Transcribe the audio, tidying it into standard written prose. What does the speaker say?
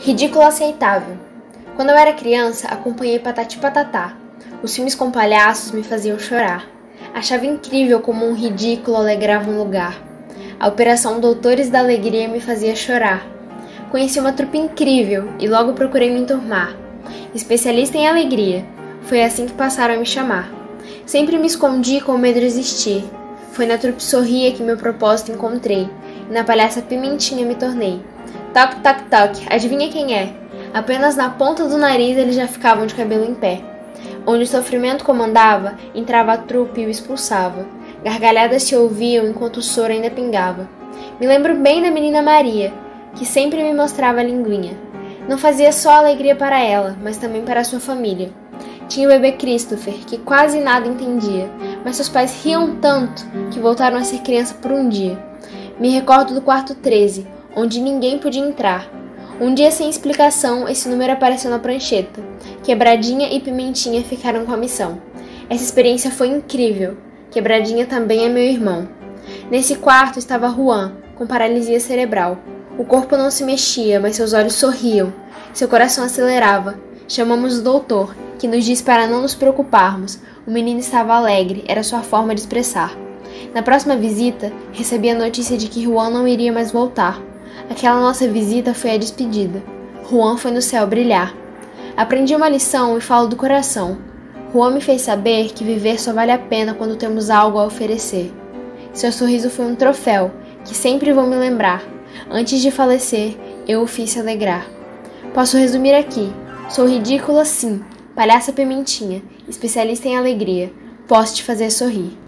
Ridículo aceitável. Quando eu era criança, acompanhei Patati Patatá. Os filmes com palhaços me faziam chorar. Achava incrível como um ridículo alegrava um lugar. A Operação Doutores da Alegria me fazia chorar. Conheci uma trupe incrível e logo procurei me enturmar. Especialista em alegria. Foi assim que passaram a me chamar. Sempre me escondi com medo de existir. Foi na trupe Sorria que meu propósito encontrei. E na palhaça Pimentinha me tornei. Toque, toque, toque. Adivinha quem é? Apenas na ponta do nariz eles já ficavam de cabelo em pé. Onde o sofrimento comandava, entrava a trupe e o expulsava. Gargalhadas se ouviam enquanto o soro ainda pingava. Me lembro bem da menina Maria, que sempre me mostrava a linguinha. Não fazia só alegria para ela, mas também para sua família. Tinha o bebê Christopher, que quase nada entendia, mas seus pais riam tanto que voltaram a ser criança por um dia. Me recordo do quarto 13, onde ninguém podia entrar. Um dia sem explicação, esse número apareceu na prancheta. Quebradinha e Pimentinha ficaram com a missão. Essa experiência foi incrível. Quebradinha também é meu irmão. Nesse quarto estava Juan, com paralisia cerebral. O corpo não se mexia, mas seus olhos sorriam. Seu coração acelerava. Chamamos o doutor, que nos diz para não nos preocuparmos. O menino estava alegre, era sua forma de expressar. Na próxima visita, recebi a notícia de que Juan não iria mais voltar. Aquela nossa visita foi a despedida. Juan foi no céu brilhar. Aprendi uma lição e falo do coração. Juan me fez saber que viver só vale a pena quando temos algo a oferecer. Seu sorriso foi um troféu, que sempre vou me lembrar. Antes de falecer, eu o fiz se alegrar. Posso resumir aqui. Sou ridícula sim, palhaça Pimentinha, especialista em alegria. Posso te fazer sorrir.